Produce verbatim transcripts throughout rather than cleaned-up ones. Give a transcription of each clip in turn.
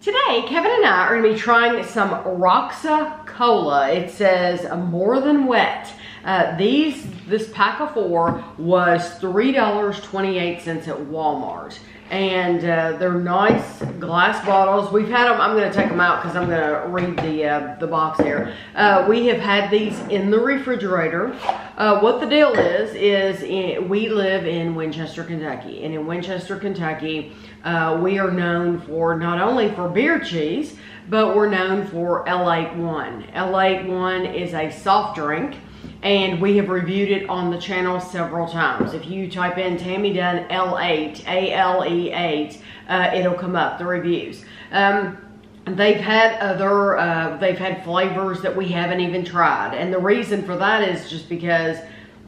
Today, Kevin and I are going to be trying some Roxa Cola. It says more than wet. Uh, these, this pack of four was three dollars and twenty-eight cents at Walmart. And uh, they're nice glass bottles. We've had them. I'm going to take them out because I'm going to read the uh, the box here. Uh, we have had these in the refrigerator. Uh, what the deal is is in, we live in Winchester, Kentucky, and in Winchester, Kentucky, uh, we are known for not only for beer cheese, but we're known for Ale eight one. Ale eight one is a soft drink. And we have reviewed it on the channel several times. If you type in Tami Dunn L eight, A L E eight, uh, it'll come up, the reviews. Um, they've had other, uh, they've had flavors that we haven't even tried. And the reason for that is just because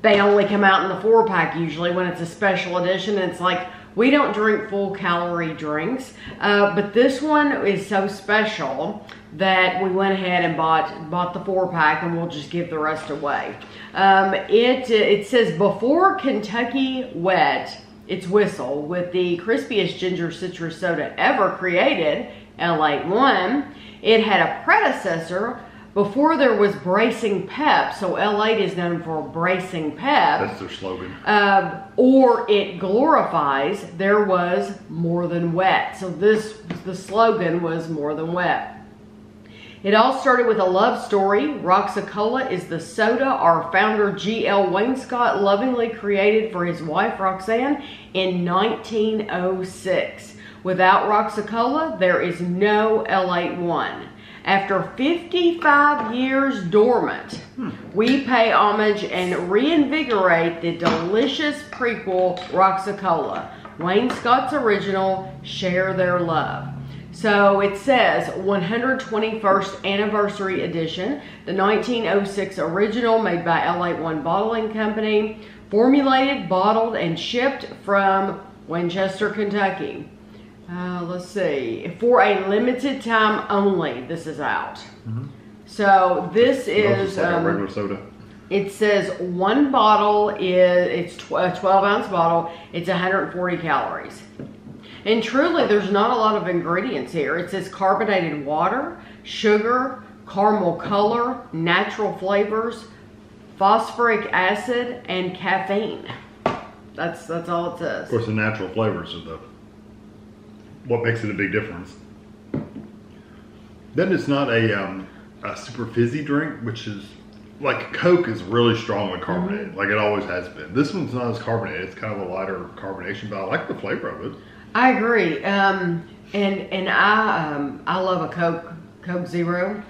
they only come out in the four pack usually when it's a special edition. And it's like, we don't drink full calorie drinks, uh, but this one is so special that we went ahead and bought bought the four pack, and we'll just give the rest away. Um, it it says before Kentucky wet its whistle with the crispiest ginger citrus soda ever created, Ale eight one. It had a predecessor. Before there was bracing pep, so L eight is known for bracing pep. That's their slogan. Uh, or it glorifies, there was more than wet. So this, the slogan was more than wet. It all started with a love story. Roxa Cola is the soda our founder G L Wainscott lovingly created for his wife Roxanne in nineteen oh six. Without Roxa Cola, there is no Ale eight one. After fifty-five years dormant, we pay homage and reinvigorate the delicious prequel Roxa Cola, Wainscott's original, Share Their Love. So it says one hundred twenty-first Anniversary Edition, the nineteen oh six original made by Ale eight one Bottling Company, formulated, bottled, and shipped from Winchester, Kentucky. Uh, let's see, for a limited time only, this is out. Mm-hmm. So this is like um, a regular soda. It says one bottle is, it's a twelve ounce bottle, it's one hundred forty calories. And truly there's not a lot of ingredients here. It says carbonated water, sugar, caramel color, natural flavors, phosphoric acid, and caffeine. That's, that's all it says. Of course the natural flavors are the what makes it a big difference. Then it's not a, um, a super fizzy drink, which is like Coke is really strong and carbonated, mm-hmm. like it always has been. This one's not as carbonated. It's kind of a lighter carbonation, but I like the flavor of it. I agree. Um, and and I um, I love a Coke Coke Zero,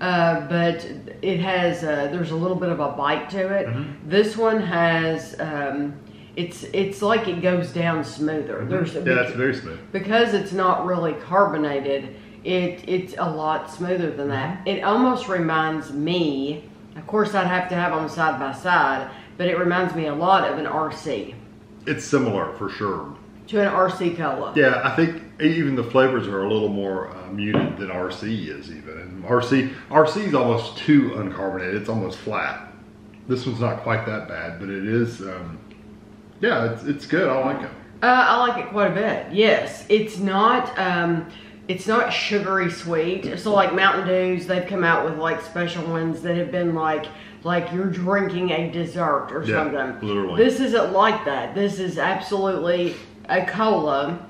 uh, but it has uh, there's a little bit of a bite to it. Mm-hmm. This one has. Um, It's it's like it goes down smoother. There's a, yeah, it's very smooth. Because it's not really carbonated, it it's a lot smoother than that. It almost reminds me, of course I'd have to have them side by side, but it reminds me a lot of an R C. It's similar for sure. To an R C cola. Yeah, I think even the flavors are a little more uh, muted than R C is even. And R C, R C is almost too uncarbonated. It's almost flat. This one's not quite that bad, but it is... Um, yeah, it's, it's good. I like it. Uh, I like it quite a bit. Yes, it's not um, it's not sugary sweet. So like Mountain Dews, they've come out with like special ones that have been like like you're drinking a dessert or yeah, something. Literally. This isn't like that. This is absolutely a cola, um,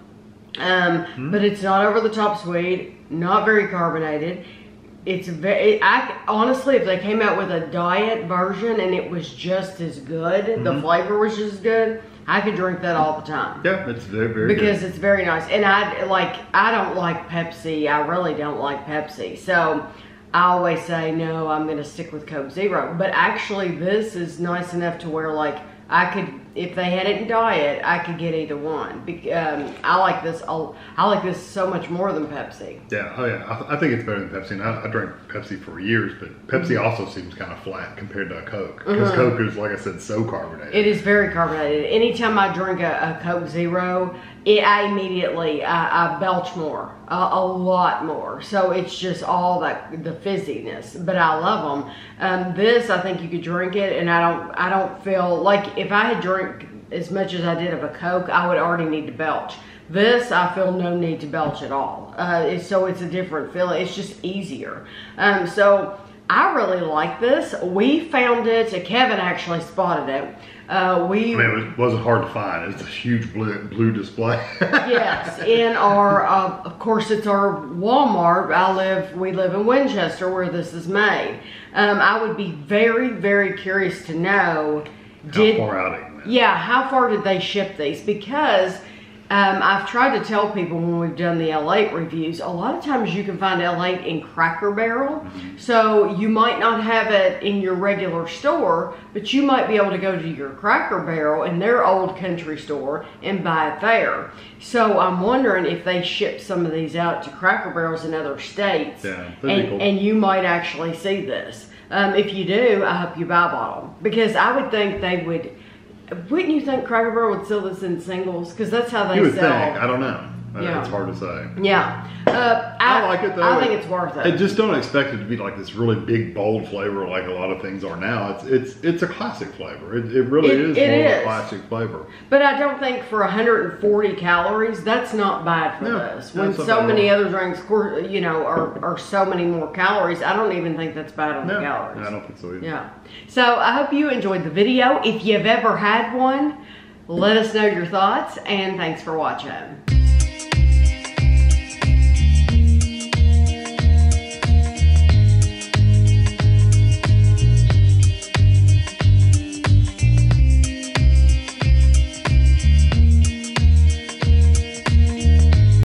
mm-hmm. but it's not over the top sweet. Not very carbonated. It's very. I honestly, if they came out with a diet version and it was just as good, mm-hmm. the flavor was just good. I could drink that all the time. Yeah, it's very, very because good. It's very nice. And I like. I don't like Pepsi. I really don't like Pepsi. So I always say no. I'm going to stick with Coke Zero. But actually, this is nice enough to where like I could, if they had it in diet, I could get either one. Be, um, I like this. I'll, I like this so much more than Pepsi. Yeah, oh yeah. I, th I think it's better than Pepsi. And I, I drank Pepsi for years, but Pepsi mm-hmm. also seems kind of flat compared to a Coke. Because mm-hmm. Coke is, like I said, so carbonated. It is very carbonated. Anytime I drink a, a Coke Zero, it, I immediately I, I belch more, uh, a lot more. So it's just all that the fizziness. But I love them. Um, this I think you could drink it, and I don't. I don't feel like if I had drank as much as I did of a Coke, I would already need to belch. This, I feel no need to belch at all. Uh, it's, so it's a different feel. It's just easier. Um, so I really like this. We found it. Kevin actually spotted it. Uh, we, I mean, it wasn't hard to find. It's a huge blue, blue display. Yes, in our, uh, of course, it's our Walmart. I live, we live in Winchester where this is made. Um, I would be very, very curious to know. Did, how far out it went. Yeah, how far did they ship these? Because um, I've tried to tell people when we've done the L eight reviews, a lot of times you can find L eight in Cracker Barrel. Mm-hmm. So you might not have it in your regular store, but you might be able to go to your Cracker Barrel in their old country store and buy it there. So I'm wondering if they ship some of these out to Cracker Barrels in other states. Yeah, and, cool. and you might actually see this. Um, if you do, I hope you buy a bottle, because I would think they would. Wouldn't you think Cracker Barrel would sell this in singles? Because that's how they you would sell. Think. I don't know. Yeah. It's hard to say. Yeah. Uh, I, I like it though. I think it's worth it. I just don't expect it to be like this really big, bold flavor like a lot of things are now. It's it's it's a classic flavor. It, it really it, is it more is. of a classic flavor. But I don't think for one hundred forty calories, that's not bad for yeah, this. When so many other drinks, you know, are, are so many more calories, I don't even think that's bad on no, the calories. I don't think so either. Yeah. So I hope you enjoyed the video. If you've ever had one, let us know your thoughts, and thanks for watching.